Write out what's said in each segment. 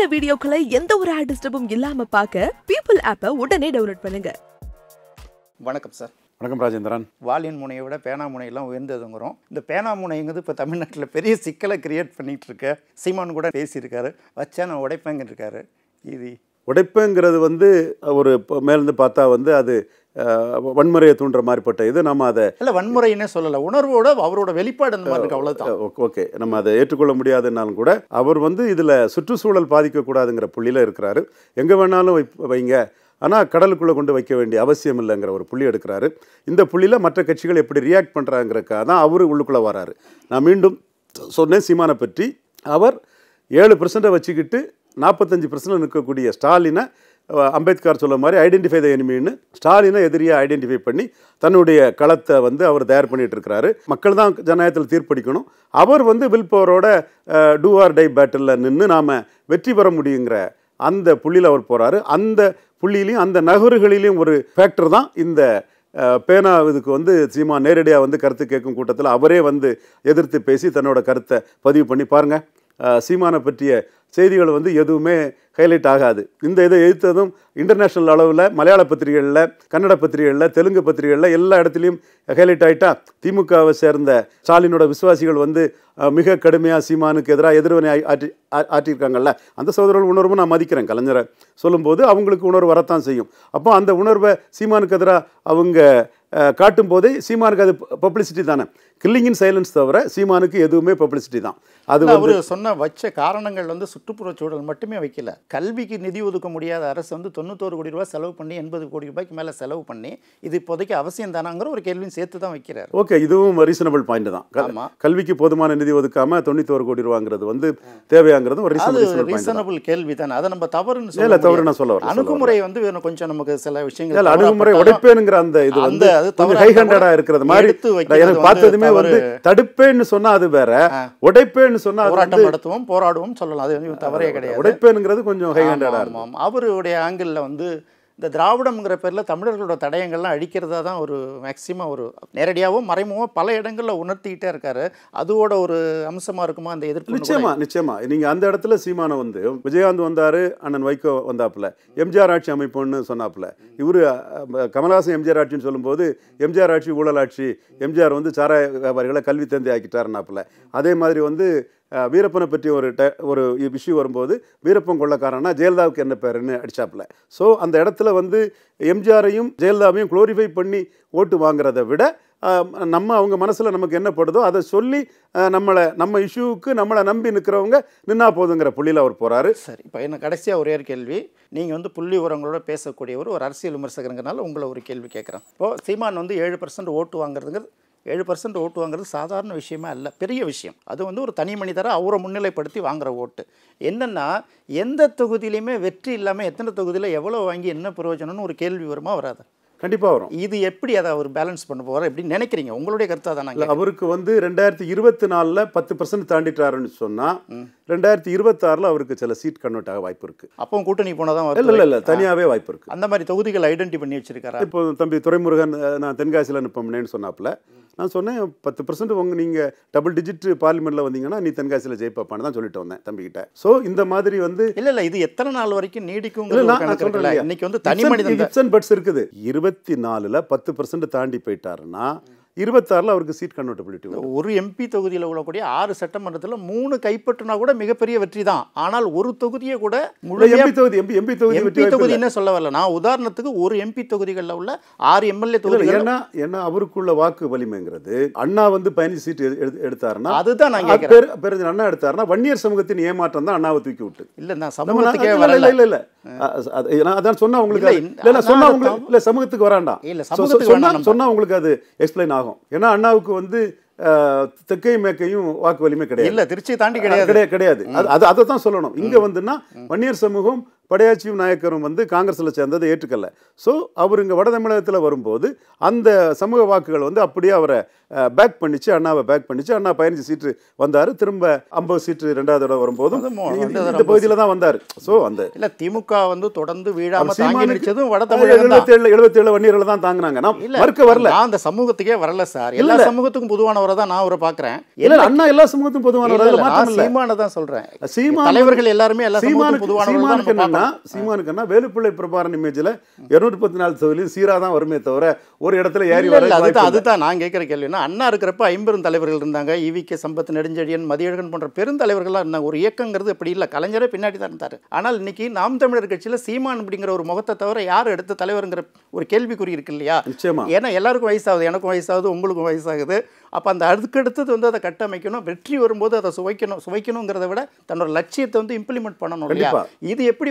உள்ள வீடியோக்களை எந்த ஒரு ஆட் டிஸ்டர்பும் இல்லாம பார்க்க பீப்பிள் ஆப்பை உடனே டவுன்லோட் பண்ணுங்க. வணக்கம் சார். வணக்கம் ராஜேந்திரன். வாலின் முனையை விட பேனா முனையெல்லாம் உயர்ந்ததுங்கிறோம். இந்த பேனா முனைங்கிறது இப்போ தமிழ்நாட்டில் பெரிய சிக்கலை கிரியேட் பண்ணிகிட்டு இருக்க. சீமான் கூட பேசியிருக்காரு, வச்சா நான் உடைப்பேங்கிருக்காரு. இது உடைப்புங்கிறது வந்து ஒரு மேலிருந்து பார்த்தா வந்து அது வன்முறையை தூண்டுற மாதிரிப்பட்ட இது நம்ம அதை இல்லை வன்முறைன்னே சொல்லலை, உணர்வோட அவரோட வெளிப்பாடு அந்த மாதிரி இருக்குது, அவ்வளோதான். ஓகே, நம்ம அதை ஏற்றுக்கொள்ள முடியாதுன்னாலும் கூட அவர் வந்து இதில் சுற்றுச்சூழல் பாதிக்கக்கூடாதுங்கிற புள்ளியில் இருக்கிறாரு. எங்கே வேணாலும் வைங்க, ஆனால் கடலுக்குள்ளே கொண்டு வைக்க வேண்டிய அவசியம் இல்லைங்கிற ஒரு புள்ளி எடுக்கிறாரு. இந்த புள்ளியில் மற்ற கட்சிகள் எப்படி ரியாக்ட் பண்ணுறாங்கிறக்காக தான் அவர் உள்ளுக்குள்ளே வராரு. நான் மீண்டும் சொன்னேன், சீமானை பற்றி அவர் 7% வச்சுக்கிட்டு 45% நிற்கக்கூடிய ஸ்டாலினை அம்பேத்கர் சொல்ல மாதிரி ஐடென்டிஃபை த எனிமின்னு ஸ்டாலினை எதிரியாக ஐடென்டிஃபை பண்ணி தன்னுடைய களத்தை வந்து அவர் தயார் பண்ணிகிட்டு இருக்கிறாரு. மக்கள் தான் ஜனநாயகத்தில் தீர்ப்பளிக்கணும். அவர் வந்து வில் பவரோட டூ ஆர் டை பேட்டிலில் நின்று நாம் வெற்றி பெற முடியுங்கிற அந்த புள்ளியில் அவர் போகிறாரு. அந்த புள்ளியிலையும் அந்த நகர்களிலையும் ஒரு ஃபேக்டர் தான் இந்த பேனா. இதுக்கு வந்து சீமா நேரடியாக வந்து கருத்து கேட்கும் கூட்டத்தில் அவரே வந்து எதிர்த்து பேசி தன்னோட கருத்தை பதிவு பண்ணி பாருங்கள். சீமானை பற்றிய செய்திகள் வந்து எதுவுமே ஹைலைட் ஆகாது. இந்த இதை எதிர்த்ததும் இன்டர்நேஷ்னல் அளவில் மலையாள பத்திரிகைகளில், கன்னட பத்திரிகைகளில், தெலுங்கு பத்திரிகைகளில் எல்லா இடத்துலையும் ஹைலைட் ஆகிட்டா திமுகவை சேர்ந்த ஸ்டாலினோட விசுவாசிகள் வந்து மிக கடுமையாக சீமானுக்கு எதிராக எதிர்வினை ஆற்றியிருக்காங்கல்ல. அந்த சகோதரர்கள் உணர்வு நான் மதிக்கிறேன். கலைஞரை சொல்லும்போது அவங்களுக்கு உணர்வு வரத்தான் செய்யும். அப்போ அந்த உணர்வை சீமானுக்கு எதிராக அவங்க காட்டும் போதே சீமானுக்கு அது பப்ளிசிட்டி தானே. கில்லிங் இன் சைலன்ஸ் தவிர சீமானுக்கு எதுவுமே பப்ளிசிட்டி தான். அது அவர் சொன்ன வச்ச காரணங்கள் வந்து சுற்றுப்புறச்சூழல் மட்டுமே வைக்கல. கல்விக்கு நிதி ஒதுக்க முடியாத அரசு வந்து 91 கோடி ரூபாய் செலவு பண்ணி 80 கோடி ரூபாய்க்கு மேலே செலவு பண்ணி இது இப்போதைக்கு அவசியம் தானாங்கிற ஒரு கேள்வியும் சேர்த்து தான் வைக்கிறார். ஓகே, இதுவும் ரீசனபிள் பாயிண்ட் தான். கல்விக்கு போதுமான நிதி ஒதுக்காம 91 கோடி ரூபாங்கிறது வந்து தேவையாங்கிறது ஒரு ரீசனபிள் கேள்வி தானே. அதை நம்ம தவறுன்னு சொல்ல அணுகுமுறை வந்து கொஞ்சம் நமக்கு சில விஷயங்கள் அணுகுமுறை உடைப்பேனுங்கிற அந்த இது வந்து ஹை ஹண்ட்ரடா இருக்கிறது மாதிரி எனக்கு பார்த்ததுமே வந்து தடுப்பேன்னு சொன்னா அது வேற, உடைப்பேன்னு சொன்னா போராட்டம் நடத்துவோம் போராடுவோம் சொல்லலாம். அது தவறே கிடையாது. உடைப்பேனுங்கிறது கொஞ்சம் ஹை ஹண்ட்ரடா இருக்கும். அவருடைய ஆங்கிளில் வந்து இந்த திராவிடம்ங்கிற பேரில் தமிழர்களோட தடயங்கள்லாம் அழிக்கிறதா தான் ஒரு மேக்சிமம் ஒரு நேரடியாகவும் மறைமுகமாக பல இடங்களில் உணர்த்திக்கிட்டே இருக்காரு. அதோட ஒரு அம்சமாக இருக்குமா அந்த எதிர்ப்பு? நிச்சயமாக நீங்கள் அந்த இடத்துல சீமானை வந்து விஜயகாந்த் வந்தார், அண்ணன் வைகோ வந்தாப்புல, எம்ஜிஆர் ஆட்சி அமைப்போன்னு சொன்னாப்புல. இவர் கமல்ஹாசன் எம்ஜிஆர் ஆட்சின்னு சொல்லும்போது எம்ஜிஆர் ஆட்சி ஊழல் ஆட்சி, எம்ஜிஆர் வந்து சாராய வியாபாரிகளை கல்வி தந்தி ஆக்கிட்டாருனாப்புல. அதே மாதிரி வந்து வீரப்பனை பற்றி ஒரு இஷ்யூ வரும்போது வீரப்பன் கொள்ளக்காரனா ஜெயலலிதாவுக்கு என்ன பேருன்னு அடித்தாப்புல. ஸோ அந்த இடத்துல வந்து எம்ஜிஆரையும் ஜெயலலிதாவையும் குளோரிஃபை பண்ணி ஓட்டு வாங்குறதை விட நம்ம அவங்க மனசில் நமக்கு என்ன படுதோ அதை சொல்லி நம்ம இஷ்யூவுக்கு நம்மளை நம்பி நிற்கிறவங்க நின்னா போதுங்கிற புள்ளியில் அவர் போகிறாரு. சரி, இப்போ என்ன கடைசியாக ஒரே ஒரு கேள்வி. நீங்கள் வந்து புள்ளி உரங்களோட பேசக்கூடிய ஒரு அரசியல் விமர்சகருங்கிறனால உங்களை ஒரு கேள்வி கேட்குறேன். இப்போது சீமான் வந்து 7% ஓட்டு வாங்குறதுங்கிறது 7% ஓட்டு வாங்குறது சாதாரண விஷயமே அல்ல, பெரிய விஷயம். அது வந்து ஒரு தனி மனிதரை அவரை முன்னிலைப்படுத்தி வாங்குகிற ஓட்டு. என்னென்னா எந்த தொகுதியிலையுமே வெற்றி இல்லாமல் எத்தனை தொகுதியில் எவ்வளோ வாங்கி என்ன பிரயோஜனம்னு ஒரு கேள்வி வருமா? வராது, கண்டிப்பாக வரும். இது எப்படி அதை அவர் பேலன்ஸ் பண்ண போகிறார் எப்படின்னு நினைக்கிறீங்க? உங்களுடைய கருத்தாக தானே. அவருக்கு வந்து 2024 10% தாண்டிட்டாருன்னு சொன்னால் 2026 அவருக்கு சில சீட் கன்வெர்ட் ஆக வாய்ப்பு இருக்குது. அப்போ கூட்டணி போனால் தான் இல்லை இல்லை தனியாகவே வாய்ப்பு இருக்குது. அந்த மாதிரி தொகுதிகளை ஐடென்டி பண்ணி வச்சிருக்காரு. இப்போ தம்பி துரைமுருகன் நான் தென்காசியில் அனுப்பம்னேன்னு சொன்னாப்புல, நான் சொன்னேன் 10% உங்கள் நீங்கள் டபுள் டிஜிட் பார்லிமெண்ட்டில் வந்தீங்கன்னா நீ தென்காசியில் ஜெயிப்பாப்பான்னு தான் சொல்லிட்டு வந்தேன் தம்பிக்கிட்ட. ஸோ இந்த மாதிரி வந்து இல்லை இல்லை இது எத்தனை நாள் வரைக்கும் நீடிக்கும் சொல்கிறேன். இன்னைக்கு வந்து தனி மனிதன் டிப்ஸ் பட்ஸ் இருக்குது. 24 10% தாண்டி போயிட்டாருன்னா 26 அவருக்கு சீட் கன்வெர்ட்டபிலிட்டி. ஒரு எம்பி தொகுதியில் உள்ளக்கூடிய 6 சட்டமன்றத்தில் 3 கைப்பற்றினா கூட மிகப்பெரிய வெற்றி தான். ஆனால் ஒரு தொகுதியை கூட எம்பி தொகுதின்னு சொல்ல வரல. நான் உதாரணத்துக்கு ஒரு எம்பி தொகுதிகளில் உள்ள 6 MLA தொகுதி ஏன்னா அவருக்குள்ள வாக்கு வலிமைங்கிறது. அண்ணா வந்து 15 சீட் எடுத்தாருன்னா அதுதான் அண்ணா எடுத்தாருன்னா வன்னியர் சமூகத்தின் ஏமாற்றம் தான் அண்ணாவை தூக்கி விட்டு இல்லைண்ணா சமூகத்துக்கே வரல. இல்லை இல்லை அதான் சொன்னா உங்களுக்கு இல்லை சொன்னா உங்களுக்கு இல்லை சமூகத்துக்கு வராண்டா இல்லை சொன்னா உங்களுக்கு அது எக்ஸ்பிளைன் ஆகும். ஏன்னா அண்ணாவுக்கு வந்து தெக்கையும் மேக்கையும் வாக்கு வலிமை கிடையாது. இல்லை திருச்சி தாண்டி கிடையாது. அதை தான் சொல்லணும். இங்கே வந்துன்னா வன்னியர் சமூகம் படையாச்சி நாயக்கரும் வந்து காங்கிரஸ்ல சேர்ந்ததை ஏற்றுக்கல. சோ அவர் இங்க வட தமிழகத்துல வரும்போது அந்த சமூக வாக்குகள் வந்து அப்படியே அவரை பேக் பண்ணிச்சு, அண்ணாவை பேக் பண்ணிச்சு. அண்ணா 15 சீட்டு வந்தாரு, திரும்ப 50 சீட்டு இரண்டாவது தடவை வரும்போது இந்த பகுதியில தான் வந்தாரு. சோ அந்த இல்ல திமுக வந்து தொடர்ந்து வீழாம தாங்கி நிச்சதும் வட தமிழகத்துல 77 வன்னியர்கள் தான் தாங்குனாங்க. நான் மறுக்க வரல, நான் அந்த சமூகத்துக்கே வரல சார். எல்லா சமூகத்துக்கும் பொதுவானவரை தான் நான் அவரை பாக்குறேன். இல்ல அண்ணா எல்லா சமூகத்துக்கும் பொதுவானவரை மாத்தல, சீமானை தான் சொல்றேன். சீமான் தலைவர்கள் எல்லாரும் எல்லா சமூகத்துக்கும் பொதுவானவரை தான். சீமானுக்குன்னா வேலுப்பிள்ளை பிரபாரன் இமேஜ்ல 234 தொகுதியிலும் சீரா தான் வருமே தவிர ஒரு இடத்துல ஏறி வர. அதுதான் நான் கேட்கிற கேள்வினா, அண்ணா இருக்கிறப்ப 50 தலைவர்கள் இருந்தாங்க. ஈவிகே சம்பத், நெடுஞ்செழியன், மதியழகன் போன்ற பெருந்தலைவர்கள்லாம் இருந்தாங்க. ஒரு இயக்கங்கிறது இப்படி இல்லை, கலைஞரே பின்னாடி தான் இருந்தார். ஆனால் இன்னைக்கு நாம் தமிழர் கட்சியில் சீமான் அப்படிங்கிற ஒரு முகத்தை தவிர யார் எடுத்த தலைவருங்கிற ஒரு கேள்விக்குறி இருக்கு இல்லையா? நிச்சயமா. ஏன்னா எல்லாருக்கும் வயசாகுது, எனக்கும் வயசாகுது, உங்களுக்கும் வயசாகுது. அப்போ அந்த அடுத்தடுத்தது வந்து அதை கட்டமைக்கணும், வெற்றி வரும்போது அதை சுவைக்கணுங்கிறத விட தன்னோட லட்சியத்தை வந்து இம்ப்ளிமெண்ட் பண்ணணும் இல்லையா? இது எப்படி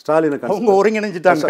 ஸ்டாலினை ஒருங்கிணைஞ்சிட்டாங்க.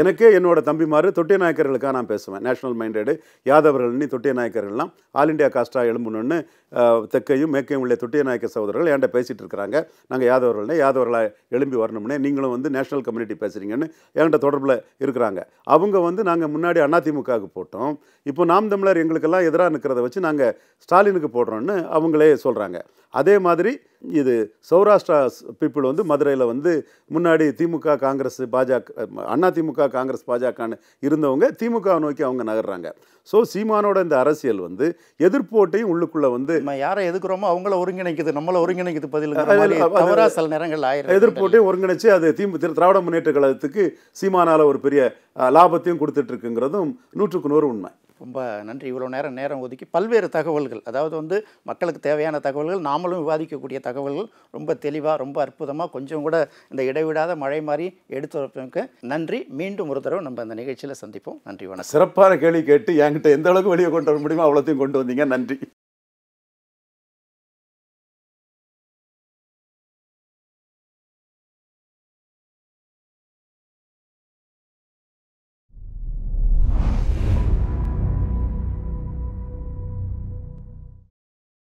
எனக்கே என்னோட தம்பிமாரு தொட்டிய நாயக்கர்களுக்காக நான் பேசுவேன். நேஷனல் மைண்டடு யாதவர்கள், தொட்டிய நாயக்கர்கள்லாம் ஆல் இண்டியா காஸ்டா எழும்பணும்னு தெற்கையும் மேற்கையும் உள்ள தொட்டிய நாயக்கர் சகோதரர்கள் என்கிட்ட பேசிட்டு இருக்கிறாங்க. நாங்கள் யாதவர்கள்னே யாதவர்களாக எழும்பி வரணும்னே, நீங்களும் வந்து நேஷனல் கம்யூனிட்டி பேசுறீங்கன்னு என்கிட்ட தொடர்பில் இருக்கிறாங்க. அவங்க வந்து நாங்கள் முன்னாடி அதிமுகவுக்கு போட்டோம், இப்போ நாம் தமிழர் எங்களுக்கெல்லாம் எதிராக இருக்கிறத வச்சு நாங்கள் ஸ்டாலினுக்கு போடுறோம்னு அவங்களே சொல்கிறாங்க. அதே மாதிரி இது சௌராஷ்டிரா பீப்புள் வந்து மதுரையில் வந்து முன்னாடி திமுக காங்கிரஸ் பாஜக, அண்ணா திமுக காங்கிரஸ் பாஜகன்னு இருந்தவங்க திமுக நோக்கி அவங்க நகர்றாங்க. ஸோ சீமானோட இந்த அரசியல் வந்து எதிர்ப்போட்டையும் உள்ளுக்குள்ளே வந்து யாரை எதுக்குறோமோ அவங்கள ஒருங்கிணைக்குது, நம்மளை ஒருங்கிணைக்குது. பதிலுக்கு சில நேரங்கள் எதிர்ப்போட்டையும் ஒருங்கிணைச்சு அது திராவிட முன்னேற்ற கழகத்துக்கு சீமானால ஒரு பெரிய லாபத்தையும் கொடுத்துட்டு இருக்குங்கிறதும் 100க்கு 100 உண்மை. ரொம்ப நன்றி. இவ்வளோ நேரம் ஒதுக்கி பல்வேறு தகவல்கள், அதாவது வந்து மக்களுக்கு தேவையான தகவல்கள், நாமளும் விவாதிக்கக்கூடிய தகவல்கள் ரொம்ப தெளிவாக, ரொம்ப அற்புதமாக, கொஞ்சம் கூட இந்த இடைவிடாத மழை மாதிரி எடுத்து வரப்பதுக்கு நன்றி. மீண்டும் ஒரு தடவை நம்ம அந்த நிகழ்ச்சியில் சந்திப்போம். நன்றி, வணக்கம். சிறப்பான கேள்வி கேட்டு என்கிட்ட எந்த அளவுக்கு வெளியே கொண்டு வர முடியுமோ அவ்வளோத்தையும் கொண்டு வந்தீங்க. நன்றி.